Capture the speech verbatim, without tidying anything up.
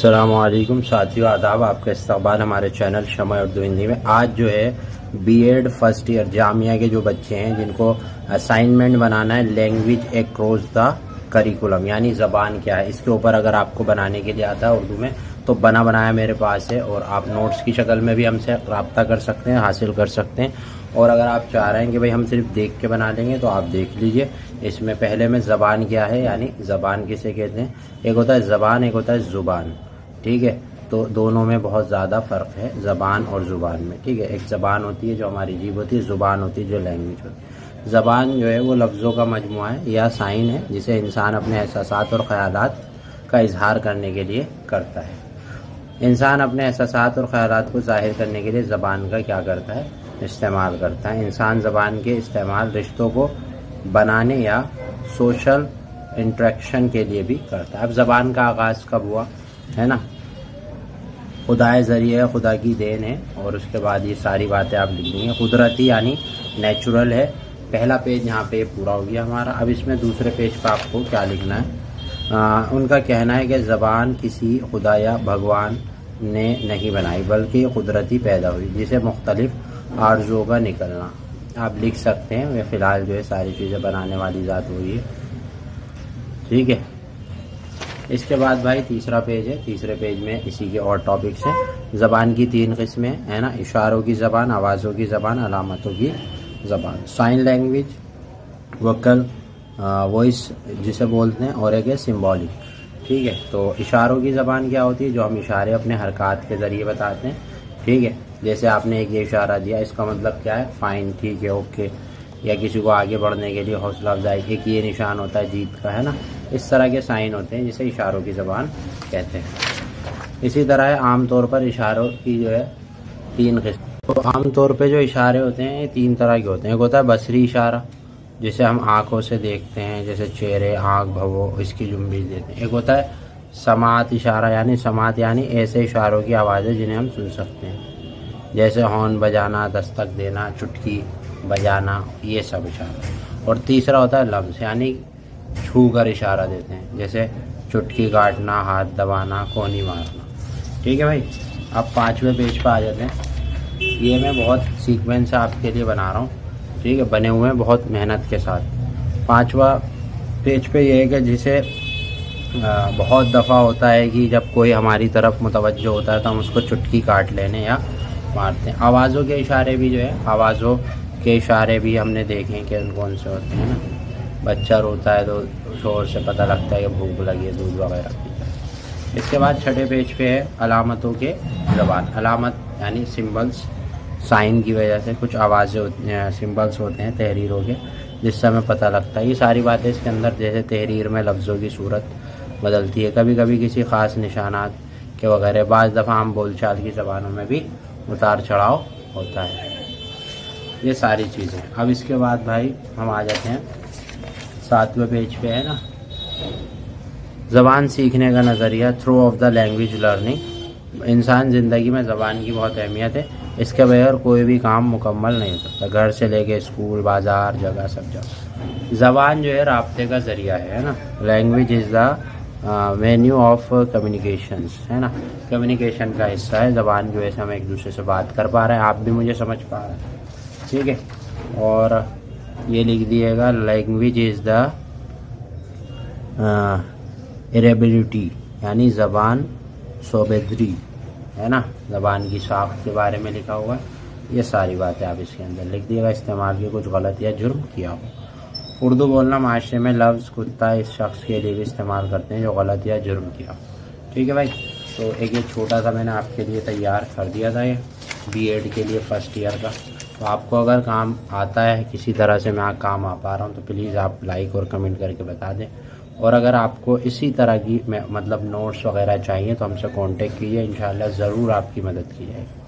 अस्सलामुअलैकुम साथियों, आदाब। आपका इस्तकबाल हमारे चैनल शमा-ए-उर्दू हिंदी में। आज जो है बीएड फर्स्ट ईयर जामिया के जो बच्चे हैं जिनको असाइनमेंट बनाना है लैंग्वेज एक्रॉस द करिकुलम, यानी ज़बान क्या है, इसके ऊपर अगर आपको बनाने के लिए आता है उर्दू में तो बना बनाया मेरे पास है और आप नोट्स की शक्ल में भी हमसे रब्ता कर सकते हैं, हासिल कर सकते हैं। और अगर आप चाह रहे हैं कि भाई हम सिर्फ देख के बना लेंगे तो आप देख लीजिए। इसमें पहले में ज़बान क्या है, यानी ज़बान किसे कहते हैं। एक होता है ज़बान, एक होता है ज़ुबान, ठीक है। तो दोनों में बहुत ज़्यादा फ़र्क है ज़बान और ज़ुबान में, ठीक है। एक ज़बान होती है जो हमारी जीभ होती है, ज़ुबान होती है जो लैंग्वेज होती है। ज़बान जो है वो लफ्ज़ों का मजमुआ है या साइन है जिसे इंसान अपने एहसासात और ख़यालात का इजहार करने के लिए करता है। इंसान अपने एहसासात और ख़यालात को ज़ाहिर करने के लिए ज़बान का क्या करता है, इस्तेमाल करता है। इंसान ज़बान के इस्तेमाल रिश्तों को बनाने या सोशल इंट्रैक्शन के लिए भी करता है। अब ज़बान का आगाज़ कब हुआ है ना, खुदाए ज़रिए, खुदा की देन है। और उसके बाद ये सारी बातें आप लिखनी है। कुदरती यानी नेचुरल है। पहला पेज यहाँ पे पूरा हो गया हमारा। अब इसमें दूसरे पेज पर आपको क्या लिखना है। आ, उनका कहना है कि ज़बान किसी खुदा या भगवान ने नहीं बनाई बल्कि कुदरती पैदा हुई जिसे मुख्तलिफ आर्ज़ों का निकलना। आप लिख सकते हैं। वे फ़िलहाल जो है सारी चीज़ें बनाने वाली ज़ात हुई है, ठीक है। इसके बाद भाई तीसरा पेज है। तीसरे पेज में इसी के और टॉपिक्स हैं। ज़बान की तीन किस्में है ना, इशारों की ज़बान, आवाज़ों की ज़बान, अलामतों की ज़बान। साइन लैंग्वेज, वोकल वॉइस जिसे बोलते हैं, और एक है सिम्बॉलिक, ठीक है। तो इशारों की ज़बान क्या होती है, जो हम इशारे अपने हरकत के ज़रिए बताते हैं, ठीक है। जैसे आपने एक ये इशारा दिया, इसका मतलब क्या है, फ़ाइन, ठीक है, ओके, या किसी को आगे बढ़ने के लिए हौसला अफजाई। एक ये निशान होता है जीत का, है ना। इस तरह के साइन होते हैं जिसे इशारों की ज़बान कहते हैं। इसी तरह आमतौर पर इशारों की जो है तीन किस्म। तो आमतौर पे जो इशारे होते हैं ये तीन तरह के होते हैं। एक होता है बसरी इशारा जिसे हम आँखों से देखते हैं, जैसे चेहरे, आँख, भवो, इसकी जुम्बिश देते हैं। एक होता है समात इशारा, यानी समात यानी ऐसे इशारों की आवाज़ें जिन्हें हम सुन सकते हैं, जैसे हॉर्न बजाना, दस्तक देना, चुटकी बजाना, ये सब इशारा। और तीसरा होता है लम्स, यानी छू कर इशारा देते हैं, जैसे चुटकी काटना, हाथ दबाना, कोनी मारना, ठीक है भाई। अब पाँचवें पेज पर आ जाते हैं। ये मैं बहुत सीक्वेंस आपके लिए बना रहा हूँ, ठीक है, बने हुए हैं बहुत मेहनत के साथ। पाँचवा पेज पे ये है कि जिसे बहुत दफ़ा होता है कि जब कोई हमारी तरफ मुतवज्जो होता है तो हम उसको चुटकी काट लेने या मारते हैं। आवाज़ों के इशारे भी जो है, आवाज़ों के इशारे भी हमने देखे कि उन कौन से होते हैं ना। बच्चा रोता है तो शोर से पता लगता है कि भूख लगी है, दूध वगैरह पीता है। इसके बाद छठे पेज पे है अलामतों के ज़बान। अलामत यानी सिंबल्स, साइन की वजह से कुछ आवाज़ें होती हैं, सिंबल्स होते हैं तहरीरों के, जिससे हमें पता लगता है। ये सारी बातें इसके अंदर, जैसे तहरीर में लफ्ज़ों की सूरत बदलती है, कभी कभी किसी ख़ास निशानात के वगैरह। बाज़ दफ़ा हम बोलचाल की ज़बानों में भी उतार चढ़ाव होता है। ये सारी चीज़ें। अब इसके बाद भाई हम आ जाते हैं सातवें पेज पे, है ना, ज़बान सीखने का नज़रिया, through of the language learning. इंसान ज़िंदगी में ज़बान की बहुत अहमियत है, इसके बगैर कोई भी काम मुकम्मल नहीं हो सकता। घर से लेके स्कूल, बाज़ार, जगह, सब जगह ज़बान जो है राब्ते का ज़रिया है, है ना। Language is the venue of communications, है ना, कम्युनिकेशन का हिस्सा है ज़बान जो है। हम एक दूसरे से बात कर पा रहे हैं, आप भी मुझे समझ पा रहे हैं, ठीक है। और ये लिख दिएगा, लैंग्वेज इज़ द एरेबिलिटी, यानी ज़बान सोबेदरी, है ना, ज़बान की साख के बारे में लिखा हुआ है। ये सारी बातें आप इसके अंदर लिख दिएगा। इस्तेमाल के कुछ गलत या जुर्म किया हो। उर्दू बोलना माशरे में लफ्ज़ कुत्ता इस शख्स के लिए भी इस्तेमाल करते हैं जो गलत या जुर्म किया, ठीक है भाई। तो एक ये छोटा सा मैंने आपके लिए तैयार कर दिया था, ये बी एड के लिए फ़र्स्ट ईयर का। तो आपको अगर काम आता है, किसी तरह से मैं काम आ पा रहा हूँ, तो प्लीज़ आप लाइक और कमेंट करके बता दें। और अगर आपको इसी तरह की मतलब नोट्स वगैरह चाहिए तो हमसे कांटेक्ट कीजिए, इंशाल्लाह ज़रूर आपकी मदद की जाएगी।